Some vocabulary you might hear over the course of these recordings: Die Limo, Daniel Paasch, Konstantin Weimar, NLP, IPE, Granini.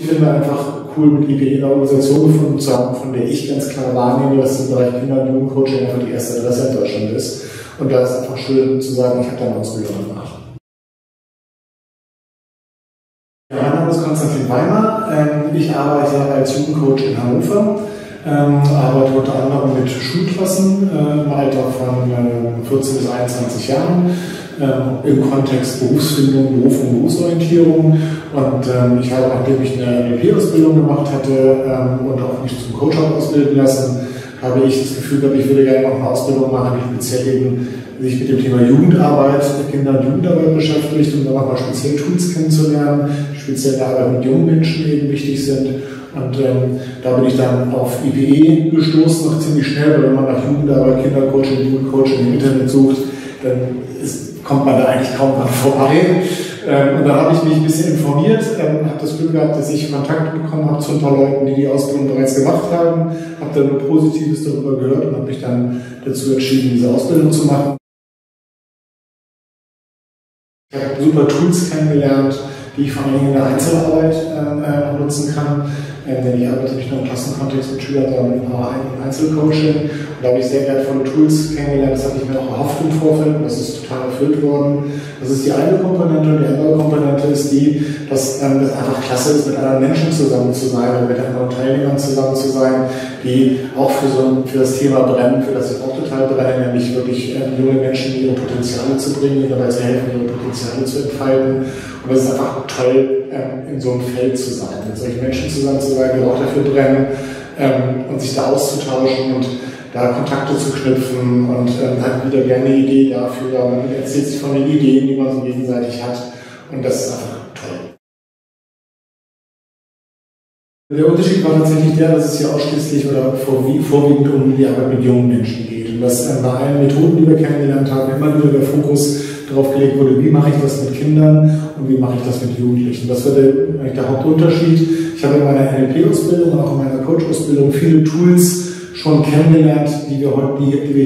Ich finde einfach cool, mit IPE eine Organisation gefunden zu haben, von der ich ganz klar wahrnehme, dass im Bereich Kinder- und Jugendcoaching einfach die erste Adresse in Deutschland ist. Und da ist es einfach schön zu sagen, ich habe da eine Ausbildung gemacht. Mein Name ist Konstantin Weimar. Ich arbeite als Jugendcoach in Hannover. Arbeite unter anderem mit Schulklassen im Alter von 14 bis 21 Jahren im Kontext Berufsfindung, Beruf und Berufsorientierung. Und ich habe, nachdem ich eine NLP-Ausbildung gemacht hatte und auch mich zum Coach habe ausbilden lassen, habe ich das Gefühl gehabt, ich würde gerne auch eine Ausbildung machen, die speziell eben sich mit dem Thema Jugendarbeit, mit Kindern und Jugendarbeit beschäftigt, um dann nochmal speziell Tools kennenzulernen, speziell Arbeit mit jungen Menschen eben wichtig sind. Und da bin ich dann auf IPE gestoßen, noch ziemlich schnell, weil wenn man nach Jugendarbeit, Kindercoaching, Jugendcoaching im Internet sucht, dann kommt man da eigentlich kaum dran vorbei. Und dann habe ich mich ein bisschen informiert, habe das Glück gehabt, dass ich Kontakt bekommen habe zu ein paar Leuten, die die Ausbildung bereits gemacht haben, habe dann nur Positives darüber gehört und habe mich dann dazu entschieden, diese Ausbildung zu machen. Ich habe super Tools kennengelernt, die ich vor allem in der Einzelarbeit nutzen kann. Denn ich arbeite nicht nur im Klassenkontext mit Schülern, sondern auch im Einzelcoaching. Und da habe ich sehr wertvolle Tools kennengelernt, das hatte ich mir auch erhofft im Vorfeld und das ist total erfüllt worden. Das ist die eine Komponente und die andere Komponente ist die, dass es einfach klasse ist, mit anderen Menschen zusammen zu sein oder mit anderen Teilnehmern zusammen zu sein, die auch für das Thema brennen, für das ich auch total brenne, nämlich wirklich junge Menschen ihre Potenziale zu bringen, ihnen dabei zu helfen, ihre Potenziale zu entfalten. Und es ist einfach toll, in so einem Feld zu sein, mit solchen Menschen zusammen zu sein, die auch dafür brennen und sich da auszutauschen und da Kontakte zu knüpfen und hat wieder gerne eine Idee dafür. Man erzählt sich von den Ideen, die man so gegenseitig hat und das ist einfach toll. Der Unterschied war tatsächlich der, dass es hier ausschließlich oder vorwiegend um die Arbeit mit jungen Menschen geht und dass bei allen Methoden, die wir kennengelernt haben, immer wieder der Fokus darauf gelegt wurde, wie mache ich das mit Kindern und wie mache ich das mit Jugendlichen. Das war der Hauptunterschied. Ich habe in meiner NLP-Ausbildung und auch in meiner Coach-Ausbildung viele Tools schon kennengelernt, die wir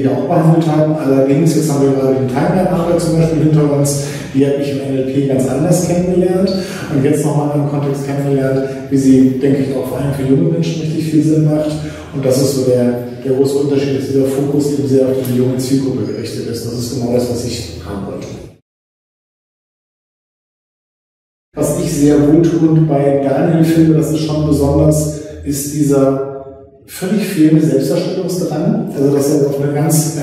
hier auch behandelt haben. Allerdings, jetzt haben wir gerade den Timeline-Nachweis zum Beispiel hinter uns, die habe ich im NLP ganz anders kennengelernt und jetzt nochmal im Kontext kennengelernt, wie sie, denke ich, auch vor allem für junge Menschen richtig viel Sinn macht. Und das ist so der große Unterschied, dass dieser Fokus eben sehr auf die junge Zielgruppe gerichtet ist. Das ist genau das, was ich haben wollte. Was ich sehr wohltuend bei Daniel finde, das ist schon besonders, ist dieser völlig fehlende Selbstdarstellungsdrang. Also dass er auf eine ganz,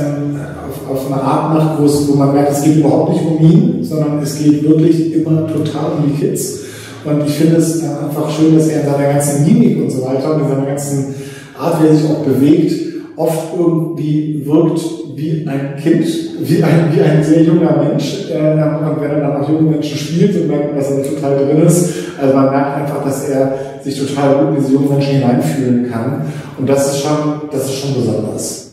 auf eine Art macht, wo man merkt, es geht überhaupt nicht um ihn, sondern es geht wirklich immer total um die Kids. Und ich finde es einfach schön, dass er in seiner ganzen Mimik und so weiter und in seiner ganzen Art, wie er sich auch bewegt, oft irgendwie wirkt wie ein Kind, wie ein sehr junger Mensch. Und wenn er dann auch junge Menschen spielt, so merkt man, dass er total drin ist. Also man merkt einfach, dass er sich total gut in diese jungen Menschen hineinfühlen kann. Und das ist schon besonders.